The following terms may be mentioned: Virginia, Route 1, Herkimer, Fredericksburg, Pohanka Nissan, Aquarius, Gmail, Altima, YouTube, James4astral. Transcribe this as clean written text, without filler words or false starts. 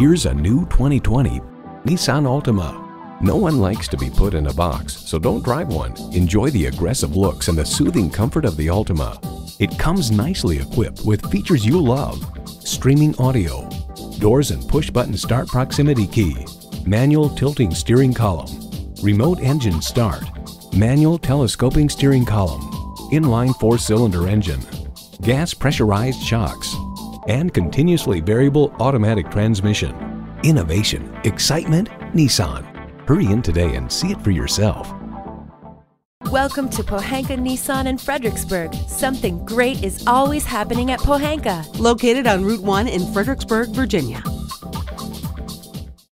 Here's a new 2020 Nissan Altima. No one likes to be put in a box, so don't drive one. Enjoy the aggressive looks and the soothing comfort of the Altima. It comes nicely equipped with features you love: streaming audio, doors and push-button start proximity key, manual tilting steering column, remote engine start, manual telescoping steering column, inline four-cylinder engine, gas pressurized shocks, and continuously variable automatic transmission. Innovation, excitement, Nissan. Hurry in today and see it for yourself. Welcome to Pohanka Nissan in Fredericksburg. Something great is always happening at Pohanka. Located on Route 1 in Fredericksburg, Virginia.